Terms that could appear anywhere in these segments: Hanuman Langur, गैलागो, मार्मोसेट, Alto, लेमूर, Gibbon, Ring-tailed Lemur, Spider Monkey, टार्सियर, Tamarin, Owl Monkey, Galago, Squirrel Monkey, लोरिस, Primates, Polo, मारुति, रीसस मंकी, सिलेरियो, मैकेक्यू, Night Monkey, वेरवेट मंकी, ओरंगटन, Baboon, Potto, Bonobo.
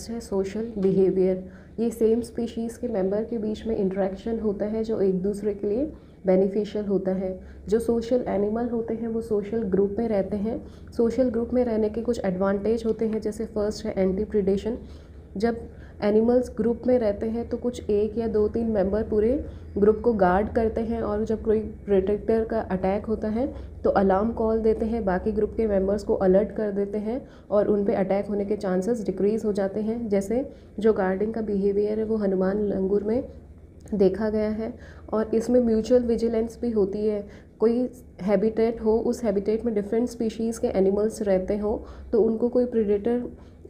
Next है social behaviour. ये same species के मेंबर के बीच में इंट्रैक्शन होता है जो एक दूसरे के लिए बेनिफिशियल होता है। जो सोशल एनिमल होते हैं वो सोशल ग्रुप में रहते हैं। सोशल ग्रुप में रहने के कुछ एडवांटेज होते हैं, जैसे फर्स्ट है एंटी प्रीडेशन। जब एनिमल्स ग्रुप में रहते हैं तो कुछ एक या दो तीन मेंबर पूरे ग्रुप को गार्ड करते हैं, और जब कोई प्रेडेटर का अटैक होता है तो अलार्म कॉल देते हैं, बाकी ग्रुप के मेंबर्स को अलर्ट कर देते हैं और उन पे अटैक होने के चांसेस डिक्रीज़ हो जाते हैं। जैसे जो गार्डिंग का बिहेवियर है वो हनुमान लंगूर में देखा गया है। और इसमें म्यूचुअल विजिलेंस भी होती है। कोई हैबिटेट हो, उस हैबिटेट में डिफरेंट स्पीशीज़ के एनिमल्स रहते हो, तो उनको कोई प्रेडेटर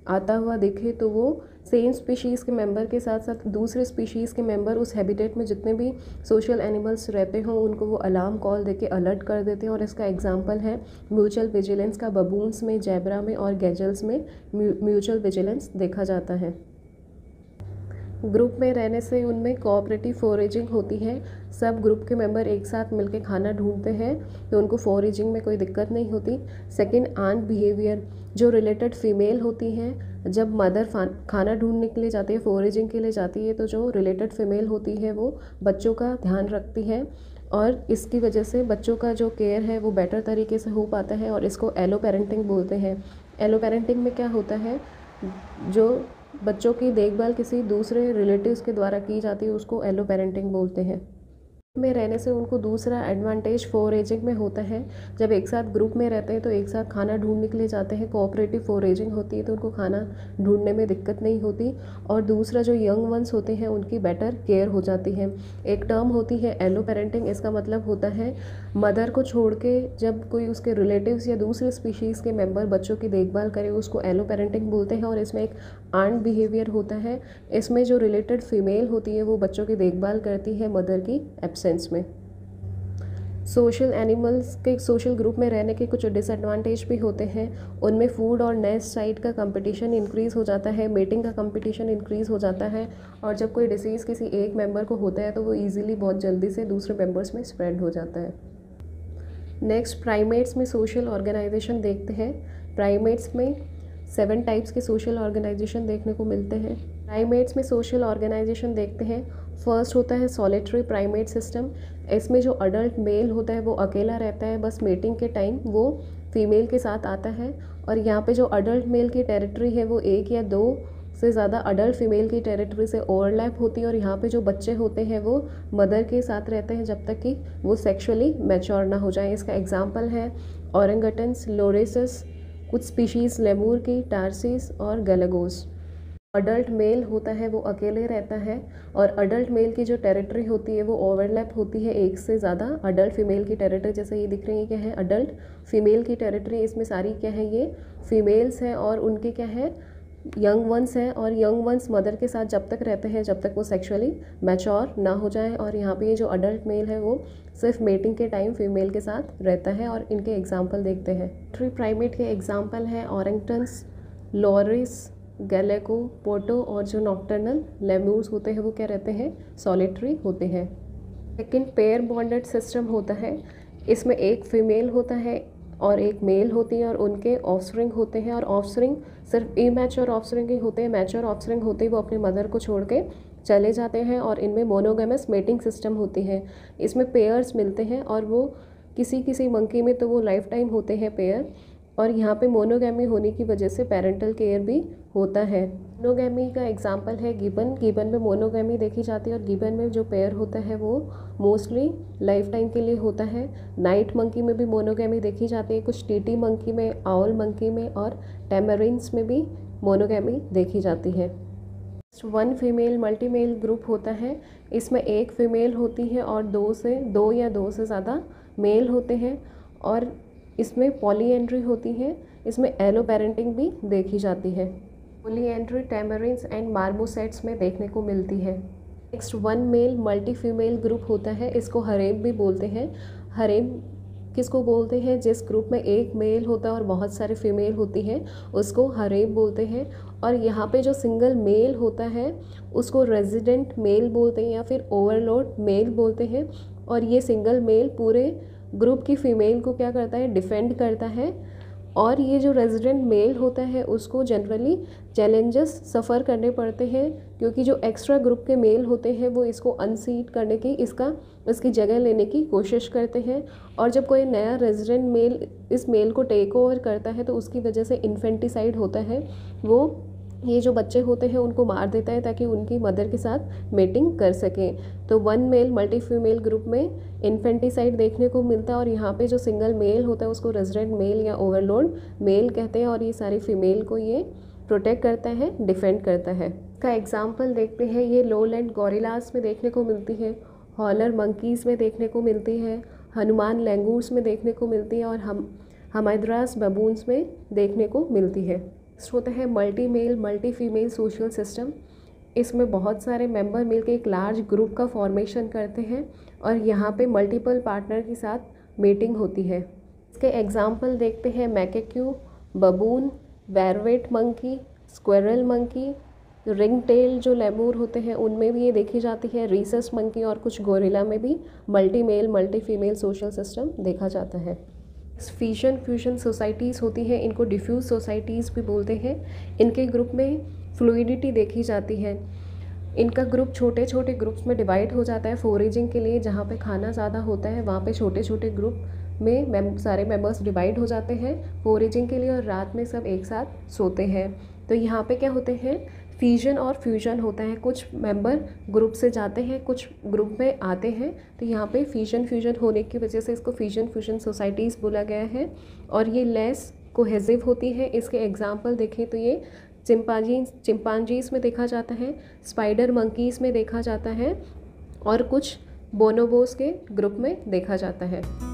आता हुआ देखे तो वो सेम स्पीशीज़ के मेंबर के साथ साथ दूसरे स्पीशीज़ के मेंबर उस हैबिटेट में जितने भी सोशल एनिमल्स रहते हों उनको वो अलार्म कॉल देके अलर्ट कर देते हैं। और इसका एग्जांपल है म्यूचुअल विजिलेंस का बबून्स में, जैबरा में और गैजल्स में म्यूचुअल विजिलेंस देखा जाता है। ग्रुप में रहने से उनमें कोऑपरेटिव फोरेजिंग होती है। सब ग्रुप के मेंबर एक साथ मिलकर खाना ढूंढते हैं तो उनको फोरेजिंग में कोई दिक्कत नहीं होती। Second, aunt behaviour. जो रिलेटेड फीमेल होती हैं, जब मदर खाना ढूंढने के लिए जाती है, फोरेजिंग के लिए जाती है, तो जो रिलेटेड फीमेल होती है वो बच्चों का ध्यान रखती है और इसकी वजह से बच्चों का जो केयर है वो बेटर तरीके से हो पाता है। और इसको एलो पेरेंटिंग बोलते हैं। एलो पेरेंटिंग में क्या होता है, जो बच्चों की देखभाल किसी दूसरे रिलेटिव्स के द्वारा की जाती है उसको एलो पेरेंटिंग बोलते हैं। में रहने से उनको दूसरा एडवांटेज फोरेजिंग में होता है। जब एक साथ ग्रुप में रहते हैं तो एक साथ खाना ढूंढने के लिए जाते हैं, कोऑपरेटिव फोरेजिंग होती है तो उनको खाना ढूंढने में दिक्कत नहीं होती। और दूसरा, जो यंग वंस होते हैं उनकी बेटर केयर हो जाती है। एक टर्म होती है एलो पेरेंटिंग। इसका मतलब होता है मदर को छोड़ के जब कोई उसके रिलेटिव्स या दूसरे स्पीशीज़ के मेंबर बच्चों की देखभाल करे उसको एलो पेरेंटिंग बोलते हैं। और इसमें एक आंट बिहेवियर होता है। इसमें जो रिलेटेड फीमेल होती है वो बच्चों की देखभाल करती है मदर की सेंस में। सोशल एनिमल्स के सोशल ग्रुप में रहने के कुछ डिसएडवांटेज भी होते हैं। उनमें फूड और नेस्ट साइट का कंपटीशन इंक्रीज़ हो जाता है, मेटिंग का कंपटीशन इंक्रीज़ हो जाता है, और जब कोई डिसीज़ किसी एक मेंबर को होता है तो वो इजीली बहुत जल्दी से दूसरे मेंबर्स में स्प्रेड हो जाता है। नेक्स्ट, प्राइमेट्स में सोशल ऑर्गेनाइजेशन देखते हैं। प्राइमेट्स में 7 टाइप्स के सोशल ऑर्गेनाइजेशन देखने को मिलते हैं। प्राइमेट्स में सोशल ऑर्गेनाइजेशन देखते हैं। फर्स्ट होता है सॉलिटरी प्राइमेट सिस्टम। इसमें जो अडल्ट मेल होता है वो अकेला रहता है, बस मेटिंग के टाइम वो फीमेल के साथ आता है। और यहाँ पे जो अडल्ट मेल की टेरिटरी है वो एक या दो से ज़्यादा अडल्ट फीमेल की टेरिटरी से ओवरलैप होती है। और यहाँ पे जो बच्चे होते हैं वो मदर के साथ रहते हैं जब तक कि वो सेक्शुअली मैच्योर ना हो जाए। इसका एग्जाम्पल है ओरंगटन्स, लोरिस, कुछ स्पीशीज़ लेमूर की, टार्सिस और गैलागोस। अडल्ट मेल होता है वो अकेले रहता है और अडल्ट मेल की जो टेरिटरी होती है वो ओवरलैप होती है एक से ज़्यादा अडल्ट फीमेल की टेरिटरी। जैसे ये दिख रही है क्या है, अडल्ट फीमेल की टेरिटरी। इसमें सारी क्या है, ये फीमेल्स हैं और उनके क्या है, यंग वंस हैं। और यंग वंस मदर के साथ जब तक रहते हैं जब तक वो सेक्सुअली मैच्योर ना हो जाए। और यहाँ पे ये जो अडल्ट मेल है वो सिर्फ मेटिंग के टाइम फीमेल के साथ रहता है। और इनके एग्जाम्पल देखते हैं। ट्री प्राइमेट के एग्जाम्पल हैं ओरंगटन्स, लोरिस, गैलेगो, पोटो। और जो नॉक्टर्नल लेम्यूर्स होते हैं वो क्या रहते हैं, सॉलिटरी होते हैं। सेकेंड, पेयर बॉन्डेड सिस्टम होता है। इसमें एक फीमेल होता है और एक मेल होती है और उनके ऑफस्प्रिंग होते हैं। और ऑफस्प्रिंग सिर्फ इमैच्योर ऑफस्प्रिंग ही होते हैं, मैच्योर ऑफस्प्रिंग होते ही वो अपने मदर को छोड़ के चले जाते हैं। और इनमें मोनोगैमस मेटिंग सिस्टम होती है। इसमें पेयर्स मिलते हैं और वो किसी किसी मंकी में तो वो लाइफ टाइम होते हैं पेयर। और यहाँ पे मोनोगैमी होने की वजह से पेरेंटल केयर भी होता है। मोनोगैमी का एग्जाम्पल है गिबन। गिबन में मोनोगैमी देखी जाती है और गिबन में जो पेयर होता है वो मोस्टली लाइफ टाइम के लिए होता है। नाइट मंकी में भी मोनोगैमी देखी जाती है, कुछ टीटी मंकी में, आउल मंकी में और टैमरिन्स में भी मोनोगैमी देखी जाती है। One female multi male group होता है। इसमें एक फीमेल होती है और दो या दो से ज़्यादा मेल होते हैं। और इसमें पॉलीएंड्री होती है। इसमें एलो पेरेंटिंग भी देखी जाती है। पॉलीएंड्री टैमरिन्स एंड मार्मोसेट्स में देखने को मिलती है। Next, one male multi female group होता है। इसको हरेम भी बोलते हैं। हरेम किसको बोलते हैं, जिस ग्रुप में एक मेल होता है और बहुत सारे फीमेल होती है उसको हरेम बोलते हैं। और यहाँ पे जो सिंगल मेल होता है उसको रेजिडेंट मेल बोलते हैं या फिर ओवरलोड मेल बोलते हैं। और ये सिंगल मेल पूरे ग्रुप की फ़ीमेल को क्या करता है, डिफेंड करता है और ये जो रेजिडेंट मेल होता है उसको जनरली चैलेंजेस सफ़र करने पड़ते हैं, क्योंकि जो एक्स्ट्रा ग्रुप के मेल होते हैं वो इसको अनसीट करने की इसकी जगह लेने की कोशिश करते हैं। और जब कोई नया रेजिडेंट मेल इस मेल को टेक ओवर करता है तो उसकी वजह से इन्फेंटिसाइड होता है, वो ये जो बच्चे होते हैं उनको मार देता है ताकि उनकी मदर के साथ मेटिंग कर सकें। तो one male multi female group में इन्फेंटिसाइड देखने को मिलता है, और यहाँ पे जो सिंगल मेल होता है उसको रेजिडेंट मेल या ओवरलोड मेल कहते हैं, और ये सारी फीमेल को ये प्रोटेक्ट करता है, डिफेंड करता है। का एग्जाम्पल देखते हैं, ये लोलैंड गोरिल्लास में देखने को मिलती है, हॉलर मंकीज़ में देखने को मिलती है, हनुमान लैंगूर्स में देखने को मिलती है, और हमाद्रास बबून्स में देखने को मिलती है। होता है multi male multi female social system, इसमें बहुत सारे मेंबर मिलकर एक लार्ज ग्रुप का फॉर्मेशन करते हैं और यहाँ पे मल्टीपल पार्टनर के साथ मीटिंग होती है। इसके एग्जाम्पल देखते हैं मैकेक्यू, baboon, वेरवेट मंकी, squirrel monkey, ring tail जो लेमूर होते हैं उनमें भी ये देखी जाती है, रीसस मंकी और कुछ गोरिल्ला में भी multi male multi female social system देखा जाता है। फ्यूजन सोसाइटीज़ होती हैं, इनको डिफ्यूज सोसाइटीज़ भी बोलते हैं। इनके ग्रुप में फ्लूइडिटी देखी जाती है, इनका ग्रुप छोटे छोटे ग्रुप्स में डिवाइड हो जाता है फोरेजिंग के लिए, जहाँ पे खाना ज़्यादा होता है वहाँ पे छोटे छोटे ग्रुप में सारे मेंबर्स डिवाइड हो जाते हैं फोरेजिंग के लिए, और रात में सब एक साथ सोते हैं। तो यहाँ पे क्या होते हैं, फ्यूजन और फ्यूजन होता है, कुछ मेंबर ग्रुप से जाते हैं कुछ ग्रुप में आते हैं, तो यहाँ पे फ्यूजन फ्यूजन होने की वजह से इसको फ्यूजन सोसाइटीज़ बोला गया है। और ये लेस कोहेसिव होती है, इसके एग्जांपल देखें तो ये चिम्पांजीज़ में देखा जाता है, स्पाइडर मंकीज़ में देखा जाता है, और कुछ बोनोबोस के ग्रुप में देखा जाता है।